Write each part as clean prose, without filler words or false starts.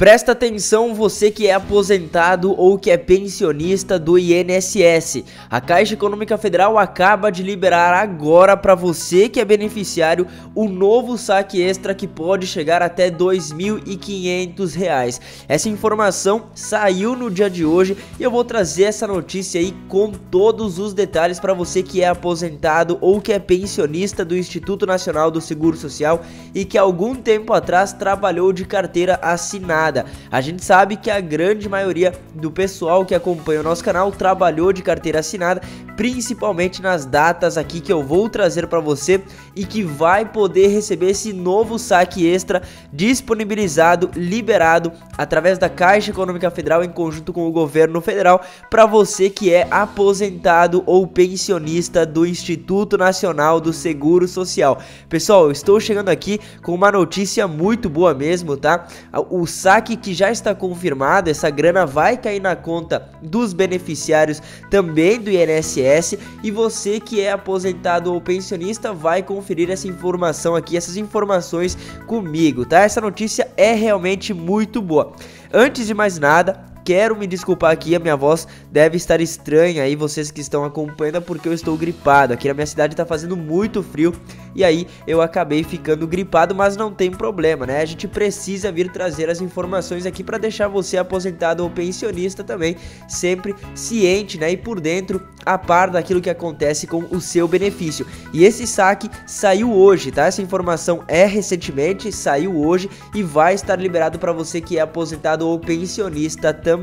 Presta atenção você que é aposentado ou que é pensionista do INSS. A Caixa Econômica Federal acaba de liberar agora para você que é beneficiário o novo saque extra que pode chegar até R$ 2.500. Essa informação saiu no dia de hoje e eu vou trazer essa notícia aí com todos os detalhes para você que é aposentado ou que é pensionista do Instituto Nacional do Seguro Social e que algum tempo atrás trabalhou de carteira assinada. A gente sabe que a grande maioria do pessoal que acompanha o nosso canal trabalhou de carteira assinada, principalmente nas datas aqui que eu vou trazer para você e que vai poder receber esse novo saque extra disponibilizado, liberado através da Caixa Econômica Federal em conjunto com o governo federal para você que é aposentado ou pensionista do Instituto Nacional do Seguro Social. Pessoal, eu estou chegando aqui com uma notícia muito boa mesmo, tá? O saque que já está confirmado, essa grana vai cair na conta dos beneficiários também do INSS e você que é aposentado ou pensionista vai conferir essa informação aqui, essas informações comigo, tá? Essa notícia é realmente muito boa. Antes de mais nada, quero me desculpar aqui, a minha voz deve estar estranha aí, vocês que estão acompanhando, porque eu estou gripado. Aqui na minha cidade tá fazendo muito frio e aí eu acabei ficando gripado, mas não tem problema, né? A gente precisa vir trazer as informações aqui para deixar você aposentado ou pensionista também sempre ciente, né? E por dentro, a par daquilo que acontece com o seu benefício. E esse saque saiu hoje, tá? Essa informação é recentemente, saiu hoje e vai estar liberado para você que é aposentado ou pensionista também.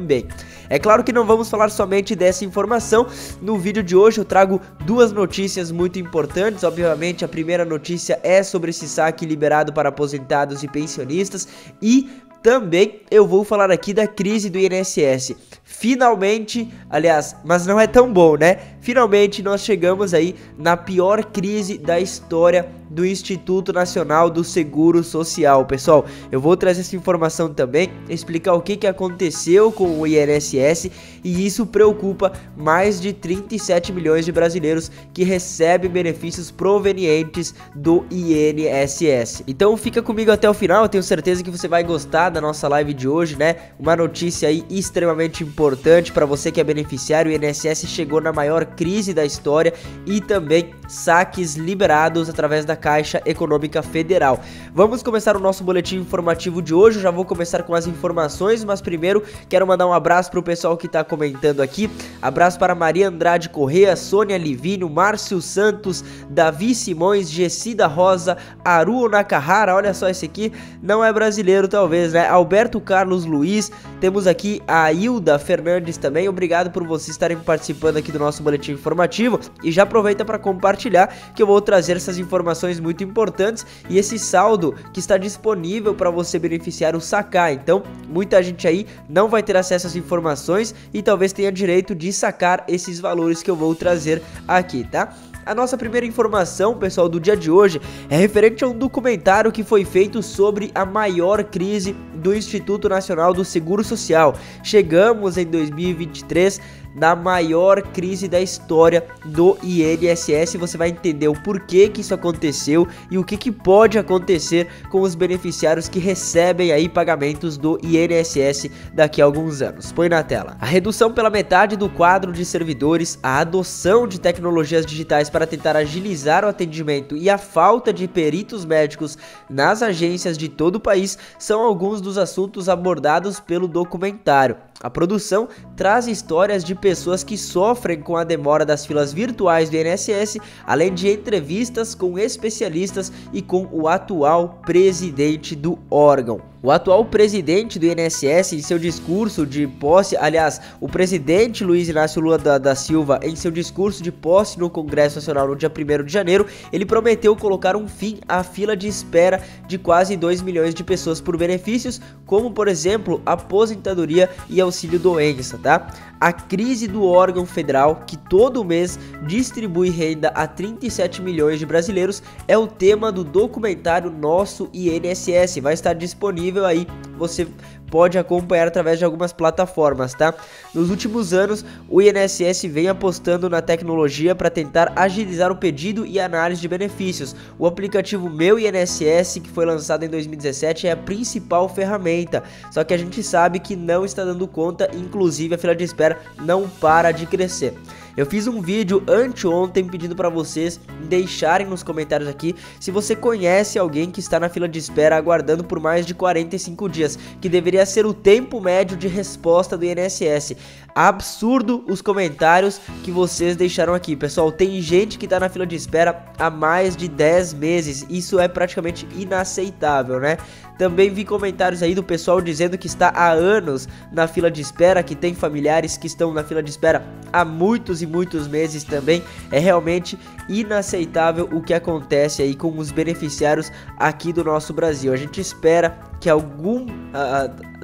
É claro que não vamos falar somente dessa informação. No vídeo de hoje eu trago duas notícias muito importantes. Obviamente a primeira notícia é sobre esse saque liberado para aposentados e pensionistas. E também eu vou falar aqui da crise do INSS. Finalmente, aliás, mas não é tão bom, né? Finalmente nós chegamos aí na pior crise da história do Instituto Nacional do Seguro Social. Pessoal, eu vou trazer essa informação também, explicar o que aconteceu com o INSS e isso preocupa mais de 37 milhões de brasileiros que recebem benefícios provenientes do INSS. Então fica comigo até o final, eu tenho certeza que você vai gostar da nossa live de hoje, né? Uma notícia aí extremamente importante para você que é beneficiário. O INSS chegou na maior crise da história e também saques liberados através da Caixa Econômica Federal. Vamos começar o nosso boletim informativo de hoje. Eu já vou começar com as informações, mas primeiro quero mandar um abraço para o pessoal que está comentando aqui. Abraço para Maria Andrade Corrêa, Sônia Livino, Márcio Santos, Davi Simões, Gessida Rosa, Aru Nakahara, olha só esse aqui, não é brasileiro talvez, né? Alberto Carlos Luiz, temos aqui a Hilda Fernandes também. Obrigado por vocês estarem participando aqui do nosso boletim informativo e já aproveita para compartilhar que eu vou trazer essas informações muito importantes e esse saldo que está disponível para você beneficiar o sacar. Então, muita gente aí não vai ter acesso às informações e talvez tenha direito de sacar esses valores que eu vou trazer aqui, tá? A nossa primeira informação, pessoal, do dia de hoje é referente a um documentário que foi feito sobre a maior crise do Instituto Nacional do Seguro Social. Chegamos em 2023 na maior crise da história do INSS. Você vai entender o porquê que isso aconteceu e o que pode acontecer com os beneficiários que recebem aí pagamentos do INSS daqui a alguns anos. Põe na tela. A redução pela metade do quadro de servidores, a adoção de tecnologias digitais para tentar agilizar o atendimento e a falta de peritos médicos nas agências de todo o país são alguns dos assuntos abordados pelo documentário. A produção traz histórias de pessoas que sofrem com a demora das filas virtuais do INSS, além de entrevistas com especialistas e com o atual presidente do órgão. O atual presidente do INSS, em seu discurso de posse, aliás, o presidente Luiz Inácio Lula da Silva, em seu discurso de posse no Congresso Nacional no dia 1º de janeiro, ele prometeu colocar um fim à fila de espera de quase 2 milhões de pessoas por benefícios, como, por exemplo, aposentadoria e auxílio-doença, tá? A crise do órgão federal, que todo mês distribui renda a 37 milhões de brasileiros, é o tema do documentário Nosso INSS. Vai estar disponível aí, você pode acompanhar através de algumas plataformas, tá? Nos últimos anos, o INSS vem apostando na tecnologia para tentar agilizar o pedido e análise de benefícios. O aplicativo Meu INSS, que foi lançado em 2017, é a principal ferramenta, só que a gente sabe que não está dando conta, inclusive a fila de espera não para de crescer. Eu fiz um vídeo anteontem pedindo para vocês deixarem nos comentários aqui se você conhece alguém que está na fila de espera aguardando por mais de 45 dias, que deveria ser o tempo médio de resposta do INSS. Absurdo os comentários que vocês deixaram aqui, pessoal. Tem gente que está na fila de espera há mais de 10 meses, isso é praticamente inaceitável, né? Também vi comentários aí do pessoal dizendo que está há anos na fila de espera, que tem familiares que estão na fila de espera há muitos e muitos meses também. É realmente inaceitável o que acontece aí com os beneficiários aqui do nosso Brasil. A gente espera que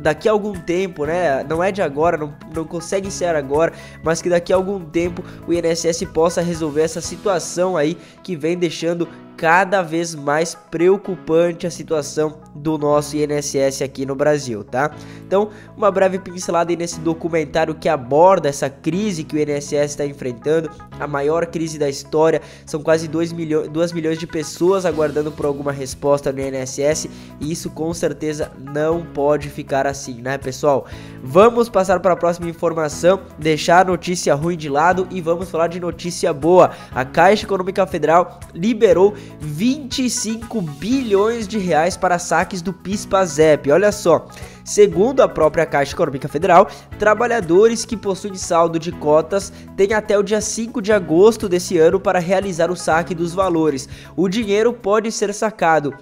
daqui a algum tempo, né, não é de agora, não consegue ser agora, mas que daqui a algum tempo o INSS possa resolver essa situação aí que vem deixando cada vez mais preocupante a situação do nosso INSS aqui no Brasil, tá? Então, uma breve pincelada aí nesse documentário que aborda essa crise que o INSS está enfrentando, a maior crise da história. São quase 2 milhões de pessoas aguardando por alguma resposta no INSS, e isso com certeza não pode ficar assim, né, pessoal? Vamos passar para a próxima informação, deixar a notícia ruim de lado e vamos falar de notícia boa. A Caixa Econômica Federal liberou 25 bilhões de reais para saques do PIS/PASEP. Olha só, segundo a própria Caixa Econômica Federal, trabalhadores que possuem saldo de cotas têm até o dia 5 de agosto desse ano para realizar o saque dos valores. O dinheiro pode ser sacado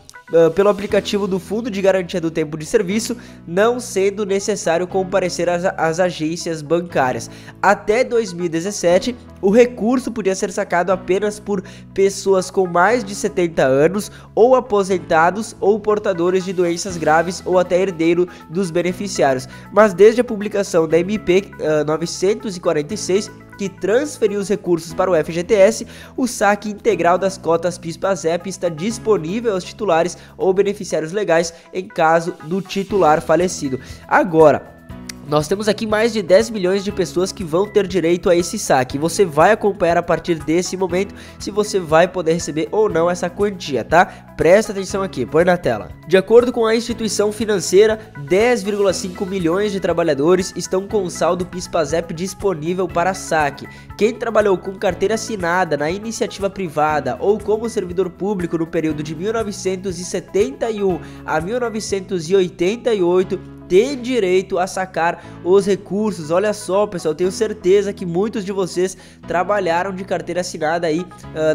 pelo aplicativo do Fundo de Garantia do Tempo de Serviço, não sendo necessário comparecer às agências bancárias. Até 2017, o recurso podia ser sacado apenas por pessoas com mais de 70 anos, ou aposentados, ou portadores de doenças graves, ou até herdeiro dos beneficiários. Mas desde a publicação da MP 946, que transferiu os recursos para o FGTS, o saque integral das cotas PIS/PASEP está disponível aos titulares ou beneficiários legais em caso do titular falecido. Agora, nós temos aqui mais de 10 milhões de pessoas que vão ter direito a esse saque. Você vai acompanhar a partir desse momento se você vai poder receber ou não essa quantia, tá? Presta atenção aqui, põe na tela. De acordo com a instituição financeira, 10,5 milhões de trabalhadores estão com o saldo PIS/PASEP disponível para saque. Quem trabalhou com carteira assinada na iniciativa privada ou como servidor público no período de 1971 a 1988 tem direito a sacar os recursos. Olha só, pessoal, tenho certeza que muitos de vocês trabalharam de carteira assinada aí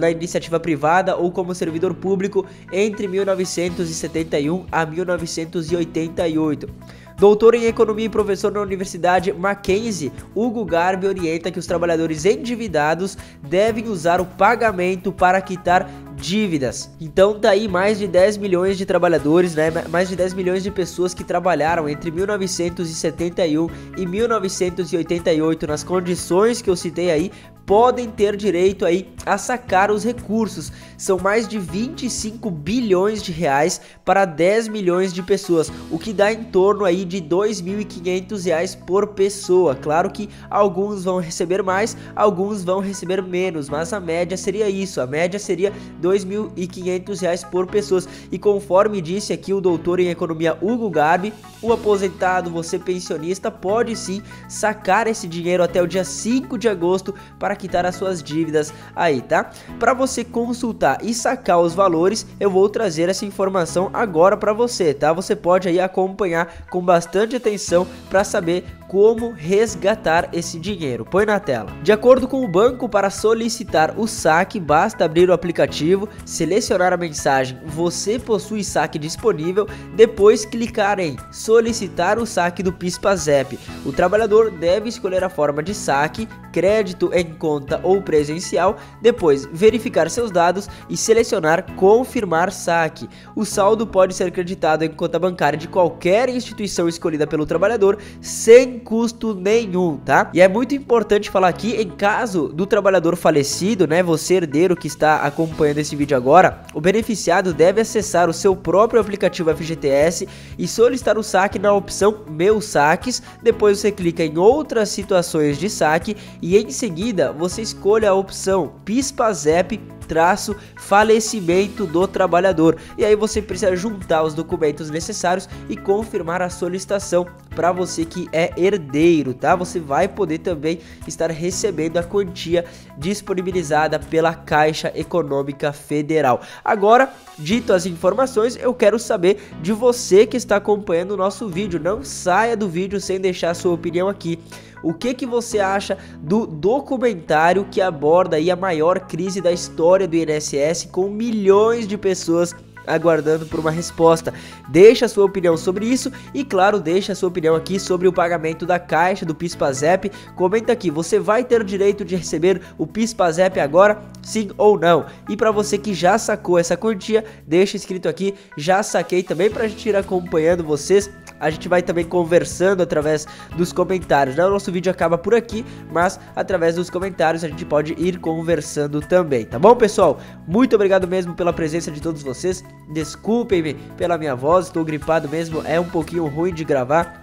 na iniciativa privada ou como servidor público entre 1971 a 1988. Doutor em Economia e professor na Universidade Mackenzie, Hugo Garbi orienta que os trabalhadores endividados devem usar o pagamento para quitar dívidas. Então tá aí mais de 10 milhões de trabalhadores, né? Mais de 10 milhões de pessoas que trabalharam entre 1971 e 1988 nas condições que eu citei aí, podem ter direito aí a sacar os recursos. São mais de 25 bilhões de reais para 10 milhões de pessoas, o que dá em torno aí de R$ 2.500 por pessoa. Claro que alguns vão receber mais, alguns vão receber menos, mas a média seria isso, a média seria R$ 2.500 por pessoas. E conforme disse aqui o doutor em economia Hugo Garbi, o aposentado, você pensionista, pode sim sacar esse dinheiro até o dia 5 de agosto para quitar as suas dívidas aí, tá? Para você consultar e sacar os valores, eu vou trazer essa informação agora para você, tá? Você pode aí acompanhar com bastante atenção para saber como resgatar esse dinheiro. Põe na tela. De acordo com o banco, para solicitar o saque, basta abrir o aplicativo, selecionar a mensagem "Você possui saque disponível", depois clicar em "Solicitar o saque do PIS/PASEP". O trabalhador deve escolher a forma de saque, crédito em conta ou presencial, depois verificar seus dados e selecionar "Confirmar saque". O saldo pode ser creditado em conta bancária de qualquer instituição escolhida pelo trabalhador, sem custo nenhum, tá? E é muito importante falar aqui, em caso do trabalhador falecido, né, você herdeiro que está acompanhando esse vídeo agora, o beneficiado deve acessar o seu próprio aplicativo FGTS e solicitar o saque na opção Meus Saques, depois você clica em Outras Situações de Saque e em seguida você escolhe a opção PIS/PASEP traço falecimento do trabalhador, e aí você precisa juntar os documentos necessários e confirmar a solicitação para você que é herdeiro, tá? Você vai poder também estar recebendo a quantia disponibilizada pela Caixa Econômica Federal. Agora, dito as informações, eu quero saber de você que está acompanhando o nosso vídeo. Não saia do vídeo sem deixar a sua opinião aqui. O que você acha do documentário que aborda aí a maior crise da história do INSS, com milhões de pessoas aguardando por uma resposta? Deixa a sua opinião sobre isso e, claro, deixa a sua opinião aqui sobre o pagamento da Caixa, do PIS/PASEP. Comenta aqui, você vai ter o direito de receber o PIS/PASEP agora, sim ou não? E para você que já sacou essa quantia, deixa escrito aqui, já saquei também, para a gente ir acompanhando vocês. A gente vai também conversando através dos comentários, né? O nosso vídeo acaba por aqui, mas através dos comentários a gente pode ir conversando também, tá bom, pessoal? Muito obrigado mesmo pela presença de todos vocês. Desculpem-me pela minha voz, estou gripado mesmo, é um pouquinho ruim de gravar,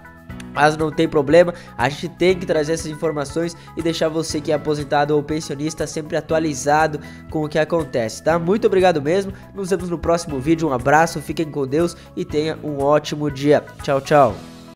mas não tem problema, a gente tem que trazer essas informações e deixar você que é aposentado ou pensionista sempre atualizado com o que acontece, tá? Muito obrigado mesmo, nos vemos no próximo vídeo, um abraço, fiquem com Deus e tenha um ótimo dia. Tchau, tchau.